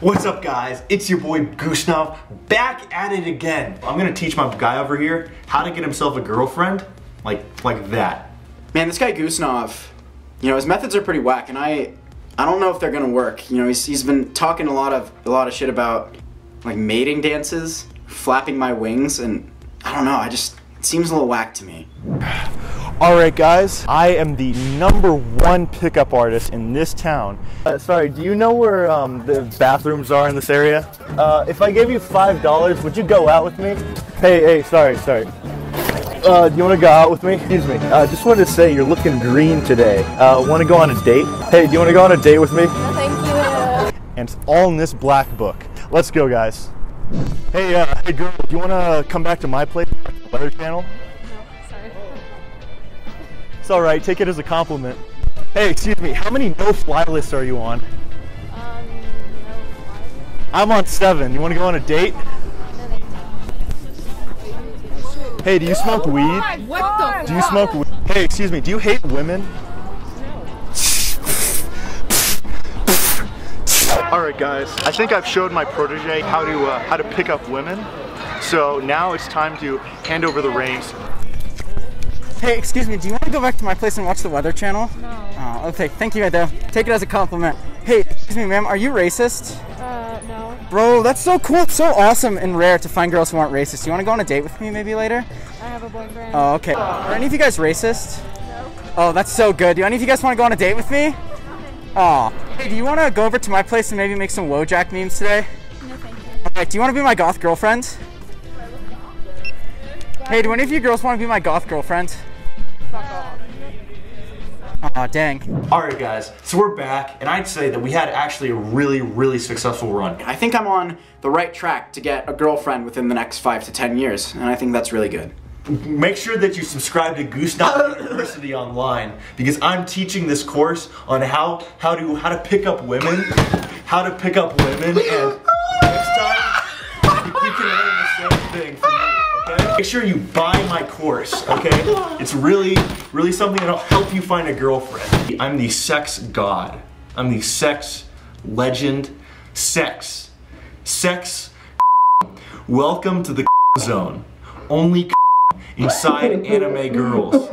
What's up, guys? It's your boy Gushnov back at it again. I'm gonna teach my guy over here how to get himself a girlfriend, like that. Man, this guy Gushnov, you know, his methods are pretty whack, and I don't know if they're gonna work. You know, he's been talking a lot of shit about like mating dances, flapping my wings, and I don't know. It seems a little whack to me. Alright guys, I am the #1 pickup artist in this town. Sorry, do you know where the bathrooms are in this area? If I gave you $5, would you go out with me? Hey, sorry. Do you want to go out with me? Excuse me. Just wanted to say you're looking green today. Want to go on a date? Hey, do you want to go on a date with me? No, thank you. And it's all in this black book. Let's go, guys. Hey, hey girl, do you want to come back to my place, Weather Channel? Alright, take it as a compliment. Hey, excuse me, how many no-fly lists are you on? No-fly? I'm on 7. You want to go on a date? Hey, do you smoke weed? What the fuck? Do you smoke weed? Hey, excuse me, do you hate women? No. Alright guys, I think I've showed my protege how to pick up women. So now it's time to hand over the reins. Hey, excuse me, do you want to go back to my place and watch the Weather Channel? No. Oh, okay, thank you, though. Take it as a compliment. Hey, excuse me, ma'am, are you racist? No. Bro, that's so cool. It's so awesome and rare to find girls who aren't racist. You want to go on a date with me maybe later? I have a boyfriend. Oh, okay. Are any of you guys racist? No. Oh, that's so good. Do any of you guys want to go on a date with me? Aw. Oh. Hey, do you want to go over to my place and maybe make some Wojak memes today? No, thank you. Alright, do you want to be my goth girlfriend? Hey, do any of you girls want to be my goth girlfriend? Aw, dang. Alright guys, so we're back, and I'd say that we had actually a really, really successful run. I think I'm on the right track to get a girlfriend within the next 5 to 10 years, and I think that's really good. Make sure that you subscribe to Gushnov University online, because I'm teaching this course on how to pick up women, and next time you can learn the same thing from me. Make sure you buy my course, okay? It's really, really something that'll help you find a girlfriend. I'm the sex god. I'm the sex legend. Sex. Welcome to the zone. Only inside anime girls.